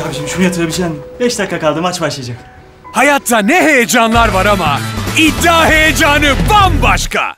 Ahmet abiciğim şuraya yatırabilecek misin? 5 dakika kaldı, maç başlayacak. Hayatta ne heyecanlar var ama iddia heyecanı bambaşka.